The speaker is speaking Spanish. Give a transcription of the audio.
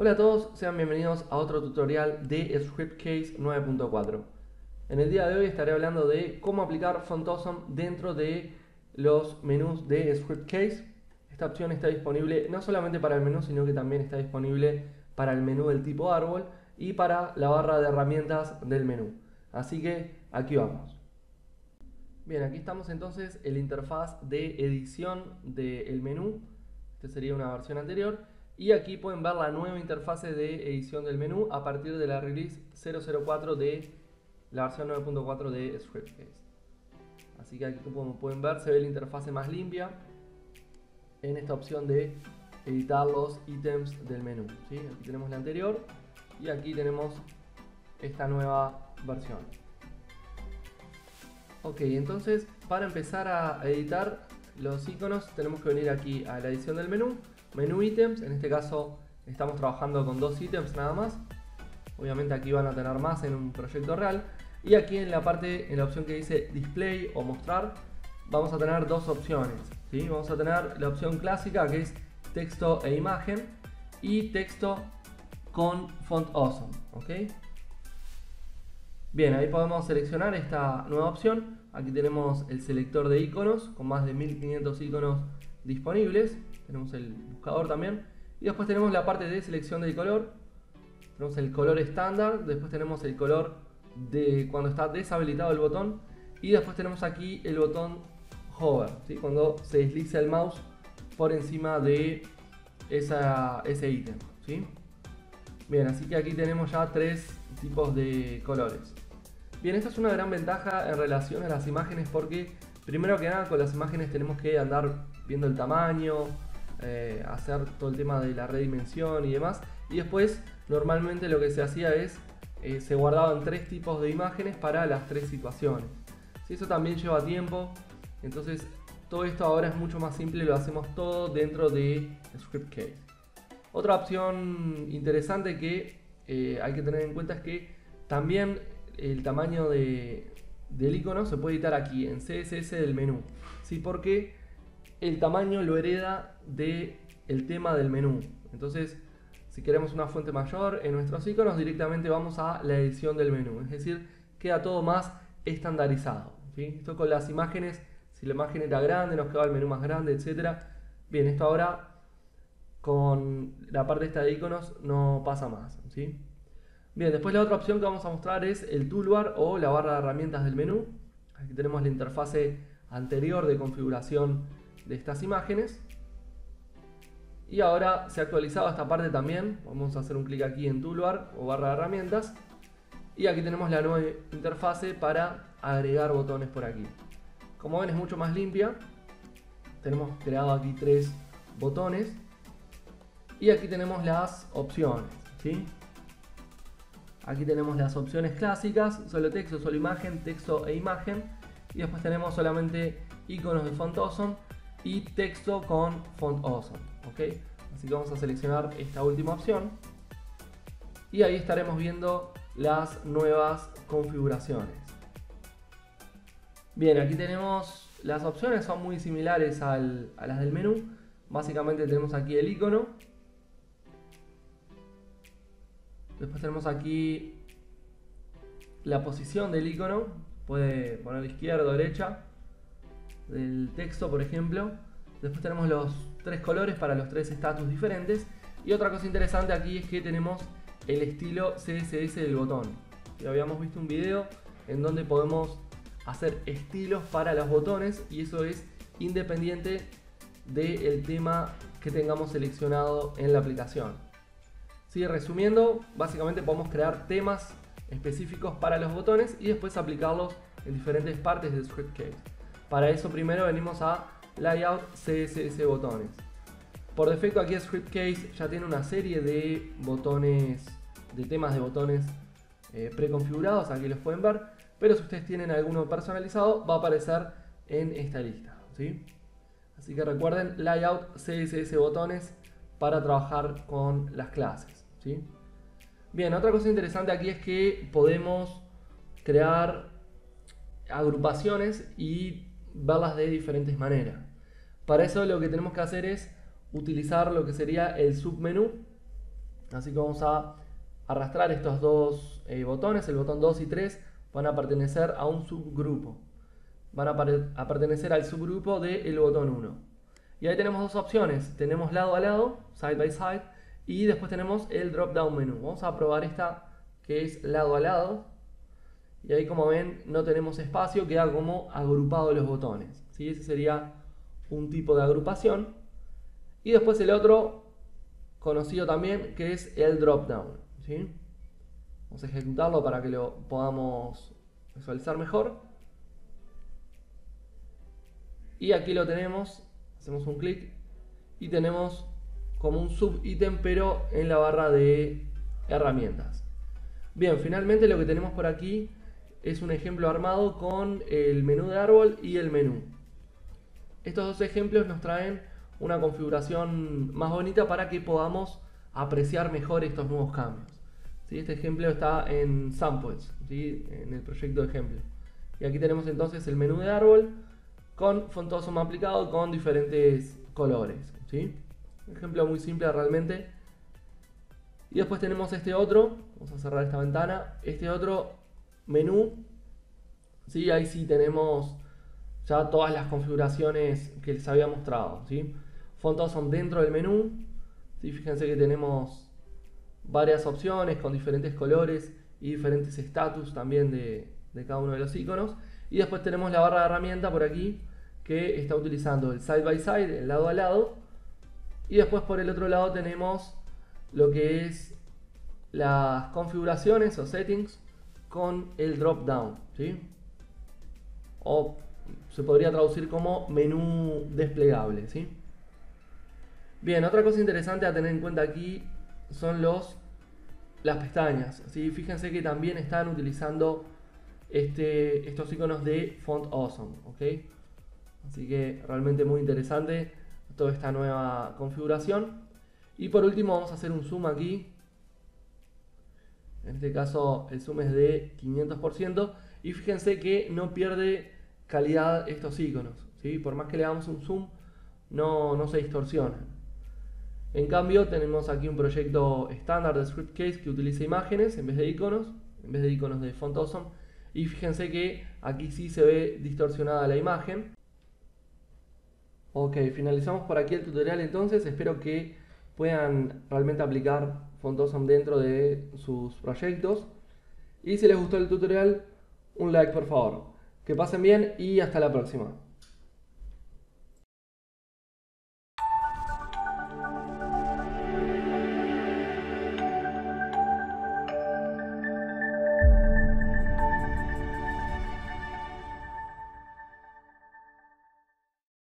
Hola a todos, sean bienvenidos a otro tutorial de Scriptcase 9.4. En el día de hoy estaré hablando de cómo aplicar Font Awesome dentro de los menús de Scriptcase. Esta opción está disponible no solamente para el menú, sino que también está disponible para el menú del tipo árbol y para la barra de herramientas del menú. Así que aquí vamos. Bien, aquí estamos entonces en la interfaz de edición del menú. Esta sería una versión anterior. Y aquí pueden ver la nueva interfase de edición del menú a partir de la release 004 de la versión 9.4 de Scriptcase. Así que aquí, como pueden ver, se ve la interfase más limpia en esta opción de editar los ítems del menú, ¿sí? Aquí tenemos la anterior y aquí tenemos esta nueva versión. Ok, entonces para empezar a editar los iconos tenemos que venir aquí a la edición del menú. Menú ítems, en este caso estamos trabajando con dos ítems nada más. Obviamente aquí van a tener más en un proyecto real. Y aquí en la parte, en la opción que dice display o mostrar, vamos a tener dos opciones, ¿sí? Vamos a tener la opción clásica que es texto e imagen y texto con Font Awesome, ¿okay? Bien, ahí podemos seleccionar esta nueva opción. Aquí tenemos el selector de iconos con más de 1500 iconos disponibles. Tenemos el buscador también. Y después tenemos la parte de selección del color. Tenemos el color estándar. Después tenemos el color de cuando está deshabilitado el botón. Y después tenemos aquí el botón hover, ¿sí? Cuando se desliza el mouse por encima de ese ítem, ¿sí? Bien, así que aquí tenemos ya tres tipos de colores. Bien, esta es una gran ventaja en relación a las imágenes porque primero que nada con las imágenes tenemos que andar viendo el tamaño, hacer todo el tema de la redimensión y demás. Y después normalmente lo que se hacía es se guardaban tres tipos de imágenes para las tres situaciones, ¿sí? Eso también lleva tiempo, entonces todo esto ahora es mucho más simple, lo hacemos todo dentro de Scriptcase. Otra opción interesante que hay que tener en cuenta es que también el tamaño del icono se puede editar aquí en CSS del menú, ¿sí? Porque el tamaño lo hereda del tema del menú. Entonces, si queremos una fuente mayor en nuestros iconos, directamente vamos a la edición del menú. Es decir, queda todo más estandarizado, ¿sí? Esto con las imágenes, si la imagen era grande, nos quedaba el menú más grande, etc. Bien, esto ahora con la parte esta de iconos no pasa más, ¿sí? Bien, después la otra opción que vamos a mostrar es el toolbar o la barra de herramientas del menú. Aquí tenemos la interfase anterior de configuración de estas imágenes. Y ahora se ha actualizado esta parte también. Vamos a hacer un clic aquí en toolbar o barra de herramientas. Y aquí tenemos la nueva interfase para agregar botones por aquí. Como ven es mucho más limpia. Tenemos creado aquí tres botones. Y aquí tenemos las opciones, ¿sí? Aquí tenemos las opciones clásicas, solo texto, solo imagen, texto e imagen. Y después tenemos solamente iconos de Font Awesome y texto con Font Awesome, ¿okay? Así que vamos a seleccionar esta última opción. Y ahí estaremos viendo las nuevas configuraciones. Bien, aquí tenemos las opciones, son muy similares a las del menú. Básicamente tenemos aquí el icono. Después tenemos aquí la posición del icono, puede poner izquierda o derecha, del texto por ejemplo. Después tenemos los tres colores para los tres estatus diferentes. Y otra cosa interesante aquí es que tenemos el estilo CSS del botón. Ya habíamos visto un video en donde podemos hacer estilos para los botones y eso es independiente del tema que tengamos seleccionado en la aplicación. Sí, resumiendo, básicamente podemos crear temas específicos para los botones y después aplicarlos en diferentes partes de Scriptcase. Para eso primero venimos a Layout CSS Botones. Por defecto aquí Scriptcase ya tiene una serie de botones, de temas de botones preconfigurados, aquí los pueden ver. Pero si ustedes tienen alguno personalizado va a aparecer en esta lista, ¿sí? Así que recuerden Layout CSS Botones para trabajar con las clases, ¿sí? Bien, otra cosa interesante aquí es que podemos crear agrupaciones y verlas de diferentes maneras. Para eso lo que tenemos que hacer es utilizar lo que sería el submenú Así que vamos a arrastrar estos dos botones, el botón 2 y 3 van a pertenecer a un subgrupo. Van a pertenecer al subgrupo del botón 1. Y ahí tenemos dos opciones, tenemos lado a lado, side by side, y después tenemos el drop down menú. Vamos a probar esta que es lado a lado. Y ahí, como ven, no tenemos espacio, queda como agrupado los botones, ¿sí? Ese sería un tipo de agrupación. Y después el otro, conocido también, que es el drop down, ¿sí? Vamos a ejecutarlo para que lo podamos visualizar mejor. Y aquí lo tenemos, hacemos un clic y tenemos como un subítem, pero en la barra de herramientas. Bien, finalmente lo que tenemos por aquí es un ejemplo armado con el menú de árbol y el menú. Estos dos ejemplos nos traen una configuración más bonita para que podamos apreciar mejor estos nuevos cambios, ¿sí? Este ejemplo está en Samples, ¿sí? En el proyecto de ejemplo. Y aquí tenemos entonces el menú de árbol con Font Awesome aplicado con diferentes colores, ¿sí? Un ejemplo muy simple realmente. Y después tenemos este otro, vamos a cerrar esta ventana, este otro menú, ¿sí? Ahí sí tenemos ya todas las configuraciones que les había mostrado, ¿sí? Font Awesome dentro del menú, ¿sí? Fíjense que tenemos varias opciones con diferentes colores y diferentes estatus también de cada uno de los iconos. Y después tenemos la barra de herramienta por aquí, que está utilizando el side by side, el lado a lado. Y después por el otro lado tenemos lo que es las configuraciones o settings con el drop down, ¿sí? O se podría traducir como menú desplegable, ¿sí? Bien, otra cosa interesante a tener en cuenta aquí son las pestañas, ¿sí? Fíjense que también están utilizando estos iconos de Font Awesome, ¿ok? Así que realmente muy interesante toda esta nueva configuración. Y por último vamos a hacer un zoom aquí. En este caso el zoom es de 500%. Y fíjense que no pierde calidad estos iconos, ¿sí? Por más que le hagamos un zoom, no se distorsionan. En cambio tenemos aquí un proyecto estándar de Scriptcase que utiliza imágenes en vez de iconos. En vez de iconos de Font Awesome. Y fíjense que aquí sí se ve distorsionada la imagen. Ok, finalizamos por aquí el tutorial entonces. Espero que puedan realmente aplicar Font Awesome dentro de sus proyectos. Y si les gustó el tutorial, un like por favor. Que pasen bien y hasta la próxima.